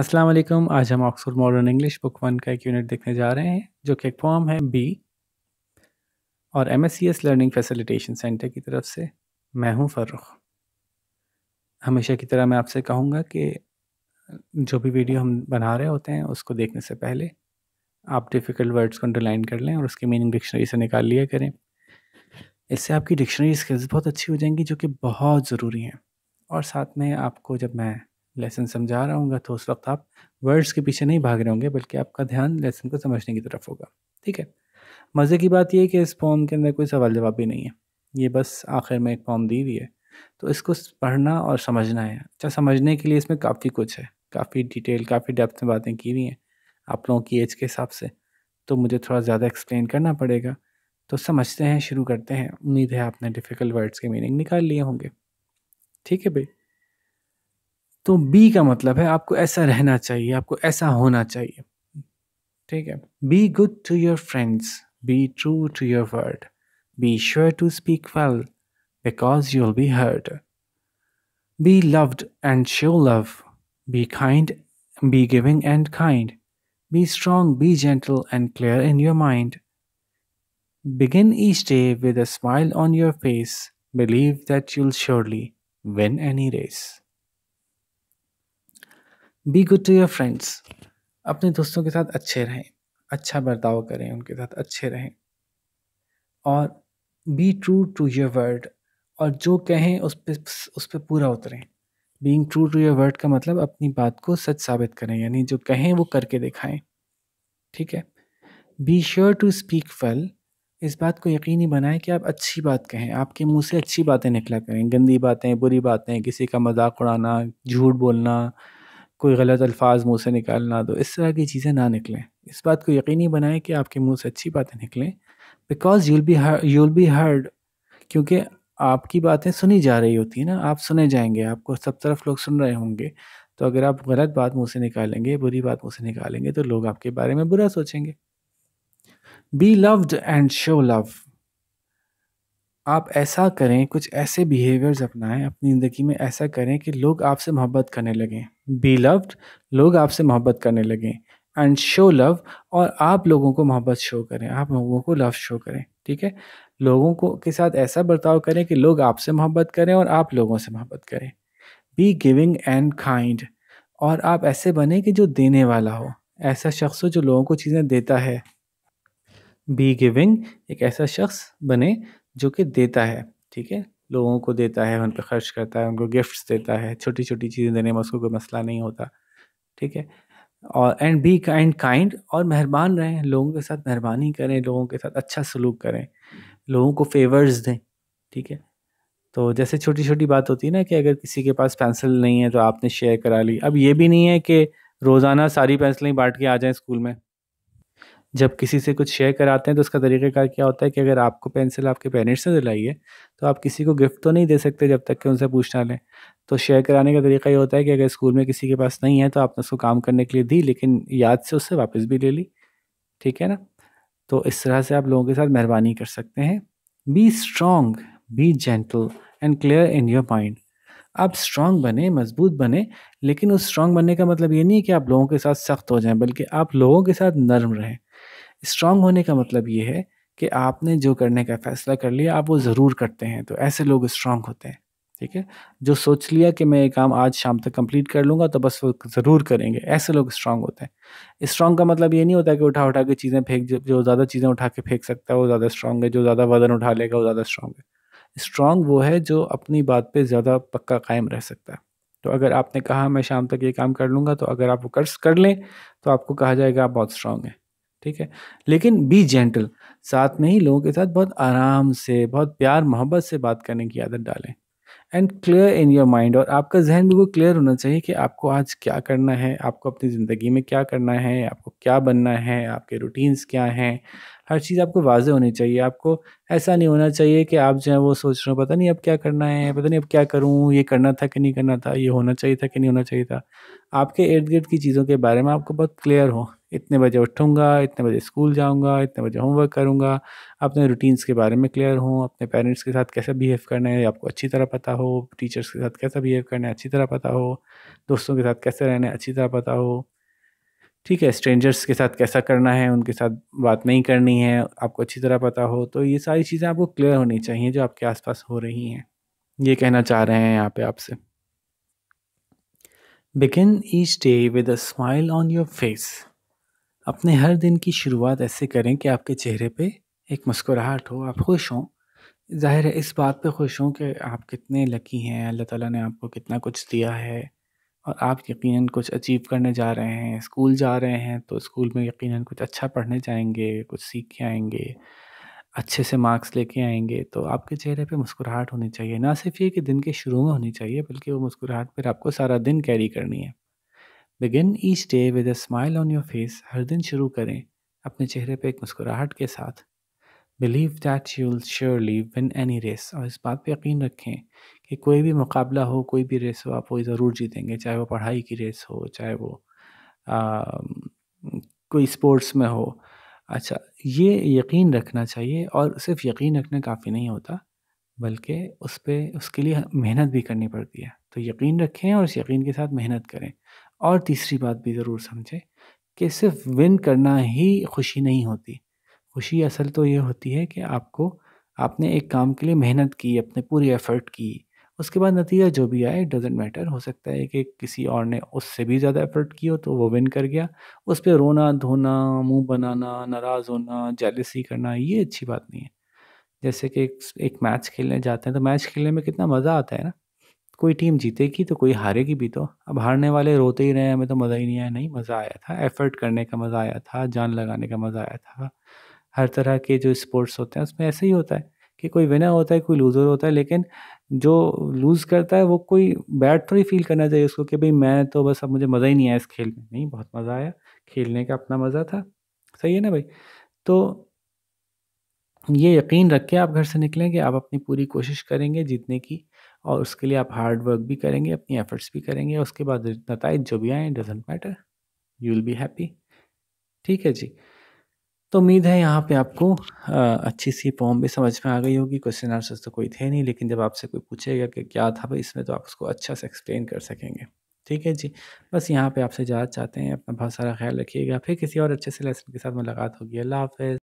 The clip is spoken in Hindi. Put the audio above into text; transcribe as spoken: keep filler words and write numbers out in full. अस्सलाम वालेकुम। आज हम Oxford modern English book one का एक यूनिट देखने जा रहे हैं जो कि एक फॉर्म है बी और एमएससीएस लर्निंग फैसिलिटेशन सेंटर की तरफ से। मैं हूं फर्रुख। हमेशा की तरह मैं आपसे कहूंगा कि जो भी वीडियो हम बना रहे होते हैं उसको देखने से पहले आप डिफ़िकल्ट वर्ड्स को अंडरलाइन कर लें और उसकी मीनिंग डिक्शनरी से निकाल लिया करें। इससे आपकी डिक्शनरी स्किल्स बहुत अच्छी हो जाएंगी जो कि बहुत ज़रूरी हैं। और साथ में आपको जब मैं लेसन समझा रहा हूँ तो उस वक्त आप वर्ड्स के पीछे नहीं भाग रहे होंगे बल्कि आपका ध्यान लेसन को समझने की तरफ होगा। ठीक है। मज़े की बात यह है कि इस फॉर्म के अंदर कोई सवाल जवाब भी नहीं है, ये बस आखिर में एक फॉर्म दी हुई है तो इसको पढ़ना और समझना है। अच्छा, समझने के लिए इसमें काफ़ी कुछ है, काफ़ी डिटेल, काफ़ी डेप्थ में बातें की हुई हैं आप लोगों की एज के हिसाब से, तो मुझे थोड़ा ज़्यादा एक्सप्लेन करना पड़ेगा। तो समझते हैं, शुरू करते हैं। उम्मीद है आपने डिफ़िकल्ट वर्ड्स के मीनिंग निकाल लिए होंगे। ठीक है भाई। तो बी का मतलब है आपको ऐसा रहना चाहिए, आपको ऐसा होना चाहिए। ठीक है। Be good to your friends, be true to your word, be sure to speak well because you will be heard, be loved and show love, be kind, be giving and kind, be strong, be gentle and clear in your mind, begin each day with a smile on your face, believe that you will surely win any race. Be good to your friends, अपने दोस्तों के साथ अच्छे रहें, अच्छा बर्ताव करें, उनके साथ अच्छे रहें। और be true to your word, और जो कहें उस पर उस पर पूरा उतरें। Being true to your word का मतलब अपनी बात को सच साबित करें, यानी जो कहें वो करके दिखाएं। ठीक है। Be sure to speak well, इस बात को यकीनी बनाएं कि आप अच्छी बात कहें, आपके मुंह से अच्छी बातें निकला करें। गंदी बातें, बुरी बातें, किसी का मजाक उड़ाना, झूठ बोलना, कोई गलत अल्फाज मुंह से निकालना, दो इस तरह की चीज़ें ना निकलें। इस बात को यकीनी बनाएं कि आपके मुंह से अच्छी बातें निकलें। Because you'll be you'll be heard, क्योंकि आपकी बातें सुनी जा रही होती है ना, आप सुने जाएंगे, आपको सब तरफ लोग सुन रहे होंगे। तो अगर आप गलत बात मुंह से निकालेंगे, बुरी बात मुंह से निकालेंगे तो लोग आपके बारे में बुरा सोचेंगे। Be loved and show love, आप ऐसा करें, कुछ ऐसे बिहेवियर्स अपनाएं अपनी ज़िंदगी में, ऐसा करें कि लोग आपसे मोहब्बत करने लगें। बी लव्ड, लोग आपसे मोहब्बत करने लगें। एंड शो लव, और आप लोगों को मोहब्बत शो करें, आप लोगों को लव शो करें। ठीक है। लोगों को के साथ ऐसा बर्ताव करें कि लोग आपसे मोहब्बत करें और आप लोगों से मोहब्बत करें। बी गिविंग एंड काइंड, और आप ऐसे बने कि जो देने वाला हो, ऐसा शख्स हो जो लोगों को चीज़ें देता है। बी गिविंग, एक ऐसा शख्स बने जो कि देता है। ठीक है। लोगों को देता है, उन पर खर्च करता है, उनको गिफ्ट्स देता है, छोटी छोटी चीज़ें देने में उसको कोई मसला नहीं होता। ठीक है। और एंड बी काइंड काइंड, और मेहरबान रहें, लोगों के साथ मेहरबानी करें, लोगों के साथ अच्छा सलूक करें, लोगों को फेवर्स दें। ठीक है। तो जैसे छोटी छोटी बात होती है ना कि अगर किसी के पास पेंसिल नहीं है तो आपने शेयर करा ली। अब ये भी नहीं है कि रोज़ाना सारी पेंसिलें बांट के आ जाएँ स्कूल में। जब किसी से कुछ शेयर कराते हैं तो उसका तरीक़ाकार क्या होता है कि अगर आपको पेंसिल आपके पेरेंट्स ने दिलाई है तो आप किसी को गिफ्ट तो नहीं दे सकते जब तक कि उनसे पूछना लें। तो शेयर कराने का तरीका ये होता है कि अगर स्कूल में किसी के पास नहीं है तो आपने उसको काम करने के लिए दी, लेकिन याद से उससे वापस भी ले ली। ठीक है ना। तो इस तरह से आप लोगों के साथ मेहरबानी कर सकते हैं। Be strong, be gentle and clear in your mind, आप स्ट्रॉन्ग बने, मजबूत बने, लेकिन उस स्ट्रॉन्ग बनने का मतलब ये नहीं है कि आप लोगों के साथ सख्त हो जाएं, बल्कि आप लोगों के साथ नर्म रहें। स्ट्रॉन्ग होने का मतलब ये है कि आपने जो करने का फ़ैसला कर लिया आप वो ज़रूर करते हैं, तो ऐसे लोग स्ट्रॉन्ग होते हैं। ठीक है। जो सोच लिया कि मैं ये काम आज शाम तक कंप्लीट कर लूँगा तो बस वो ज़रूर करेंगे, ऐसे लोग स्ट्रॉन्ग होते हैं। स्ट्रॉन्ग का मतलब ये नहीं होता कि उठा उठा के चीज़ें फेंक, जो ज़्यादा चीज़ें उठा के फेंक सकता है वो ज़्यादा स्ट्रॉन्ग है, जो ज़्यादा वज़न उठा लेगा वो ज़्यादा स्ट्रॉन्ग है। स्ट्रॉन्ग वो है जो अपनी बात पर ज़्यादा पक्का कायम रह सकता है। तो अगर आपने कहा मैं शाम तक ये काम कर लूँगा तो अगर आप वो कर्ज कर लें तो आपको कहा जाएगा आप बहुत स्ट्रॉन्ग हैं। ठीक है। लेकिन बी जेंटल, साथ में ही लोगों के साथ बहुत आराम से, बहुत प्यार मोहब्बत से बात करने की आदत डालें। And clear in your mind, और आपका जहन बिल्कुल क्लियर होना चाहिए कि आपको आज क्या करना है, आपको अपनी ज़िंदगी में क्या करना है, आपको क्या बनना है, आपके रूटीन्स क्या हैं, हर चीज़ आपको वाजे होनी चाहिए। आपको ऐसा नहीं होना चाहिए कि आप जो है वो सोच रहे हो पता नहीं अब क्या करना है, पता नहीं अब क्या करूँ, ये करना था कि नहीं करना था, ये होना चाहिए था कि नहीं होना चाहिए था। आपके इर्द गिर्द की चीज़ों के बारे में आपको बहुत क्लियर हो, इतने बजे उठूँगा, इतने बजे स्कूल जाऊँगा, इतने बजे होमवर्क करूँगा, अपने रूटीन्स के बारे में क्लियर हो, अपने पेरेंट्स के साथ कैसा बिहेव करना है आपको अच्छी तरह पता हो, टीचर्स के साथ कैसा बिहेव करना है अच्छी तरह पता हो, दोस्तों के साथ कैसे रहना है अच्छी तरह पता हो, ठीक है, स्ट्रेंजर्स के साथ कैसा करना है, उनके साथ बात नहीं करनी है आपको अच्छी तरह पता हो। तो ये सारी चीज़ें आपको क्लियर होनी चाहिए जो आपके आसपास हो रही हैं। ये कहना चाह रहे हैं यहाँ पे आपसे, begin each day with a smile on your face. अपने हर दिन की शुरुआत ऐसे करें कि आपके चेहरे पे एक मुस्कुराहट हो, आप खुश हों। जाहिर है इस बात पे खुश हों कि आप कितने लकी हैं, अल्लाह ताला ने आपको कितना कुछ दिया है और आप यकीनन कुछ अचीव करने जा रहे हैं। स्कूल जा रहे हैं तो स्कूल में यकीनन कुछ अच्छा पढ़ने जाएंगे, कुछ सीख के आएंगे, अच्छे से मार्क्स लेके आएंगे। तो आपके चेहरे पे मुस्कुराहट होनी चाहिए, ना सिर्फ ये कि दिन के शुरू में होनी चाहिए बल्कि वो मुस्कुराहट फिर आपको सारा दिन कैरी करनी है। Begin each day with a smile on your face. हर दिन शुरू करें अपने चेहरे पर एक मुस्कुराहट के साथ। Believe that you will surely win any race. और इस बात पे यकीन रखें कि कोई भी मुकाबला हो, कोई भी रेस हो, आप वो ज़रूर जीतेंगे, चाहे वो पढ़ाई की रेस हो, चाहे वो आ, कोई स्पोर्ट्स में हो। अच्छा, ये यकीन रखना चाहिए और सिर्फ यकीन रखना काफ़ी नहीं होता बल्कि उस पर उसके लिए मेहनत भी करनी पड़ती है। तो यकीन रखें और उस यकीन के साथ मेहनत करें। और तीसरी बात भी ज़रूर समझें कि सिर्फ विन करना ही खुशी नहीं होती। खुशी असल तो ये होती है कि आपको आपने एक काम के लिए मेहनत की, अपने पूरी एफ़र्ट की, उसके बाद नतीजा जो भी आए डजेंट मैटर। हो सकता है कि किसी और ने उससे भी ज़्यादा एफ़र्ट की हो तो वो विन कर गया। उस पर रोना धोना, मुंह बनाना, नाराज़ होना, जेलसी करना, ये अच्छी बात नहीं है। जैसे कि एक, एक मैच खेलने जाते हैं तो मैच खेलने में कितना मज़ा आता है ना, कोई टीम जीतेगी तो कोई हारेगी भी। तो अब हारने वाले रोते ही रहे, हमें तो मज़ा ही नहीं आया। नहीं, मज़ा आया था, एफ़र्ट करने का मज़ा आया था, जान लगाने का मज़ा आया था। हर तरह के जो स्पोर्ट्स होते हैं उसमें ऐसे ही होता है कि कोई विनर होता है, कोई लूज़र होता है, लेकिन जो लूज़ करता है वो कोई बैड थोड़ी फील करना चाहिए उसको कि भाई मैं तो बस अब मुझे मज़ा ही नहीं आया इस खेल में। नहीं, बहुत मज़ा आया, खेलने का अपना मज़ा था। सही है ना भाई। तो ये यकीन रख के आप घर से निकलें कि आप अपनी पूरी कोशिश करेंगे जीतने की और उसके लिए आप हार्ड वर्क भी करेंगे, अपनी एफ़र्ट्स भी करेंगे। उसके बाद नतीजे जो भी आए doesn't matter, you will be happy. ठीक है जी। तो उम्मीद है यहाँ पे आपको आ, अच्छी सी फॉर्म भी समझ में आ गई होगी। क्वेश्चन आंसर्स तो कोई थे नहीं, लेकिन जब आपसे कोई पूछेगा कि क्या था भाई इसमें, तो आप उसको अच्छा से एक्सप्लेन कर सकेंगे। ठीक है जी। बस यहाँ पे आपसे इजाज़त चाहते हैं। अपना बहुत सारा ख्याल रखिएगा, फिर किसी और अच्छे से लेसन के साथ मुलाकात होगी। अल्लाह हाफ़िज़।